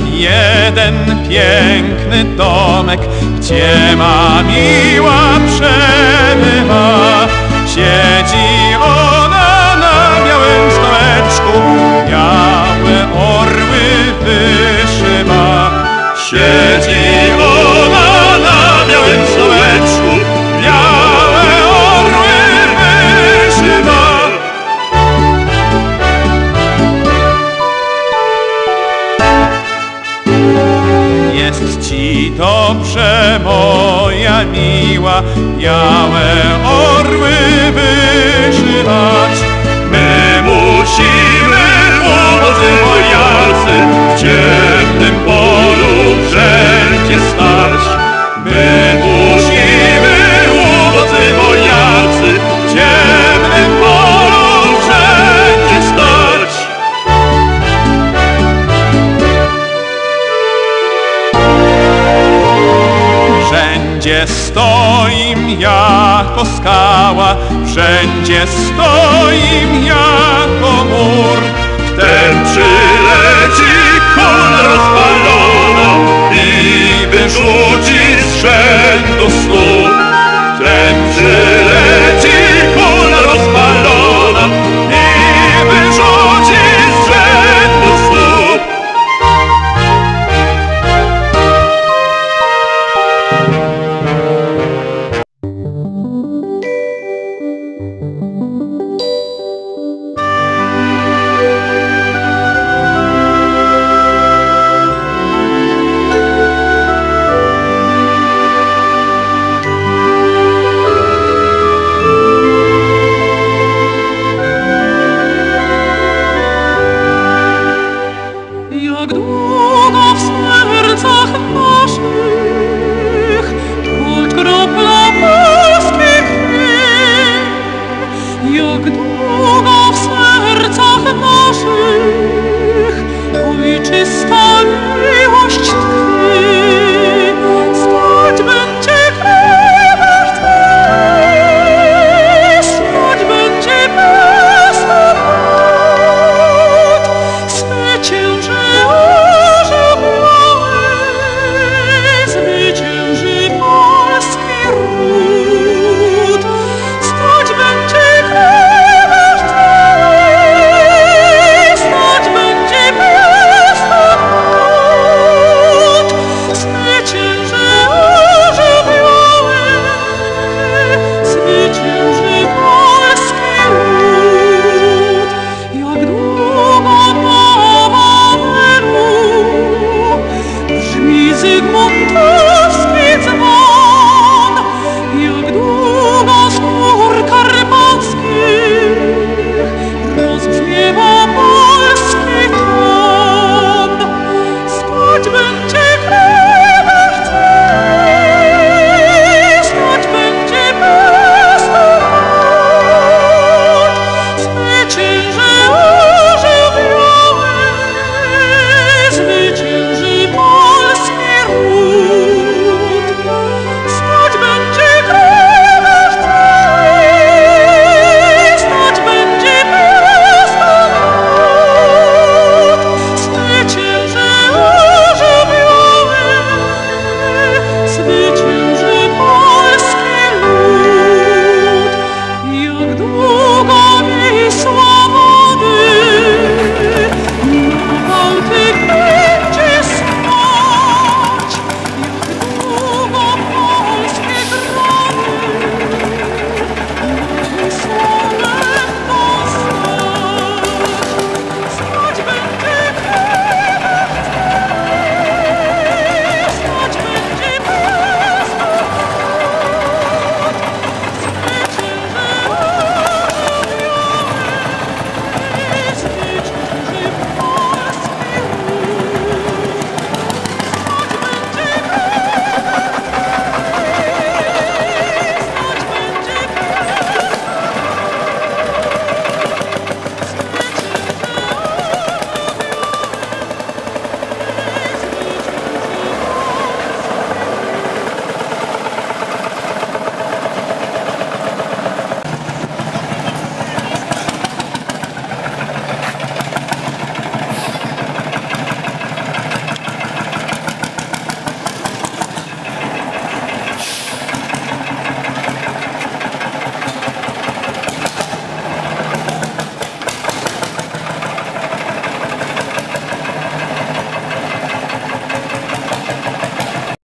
jeden piękny domek, gdzie ma miła przebywa. Siedzi ona na białym stołeczku, białe orły wyszywa. Siedzi ona na białym stołeczku, białe orły wyszywa. Jest ci dobrze, moja miła, białe orły wyszywać. My musimy pomóc wojacy w ciemnym polu wszelkie stać. My musimy pomóc wojacy w ciemnym polu wszelkie stać. Wszędzie stoim jako skała, wszędzie stoim jako mur. Wtem przyleci kula rozpalona i wyrzuci z rzędu stóp. Wtem przyleci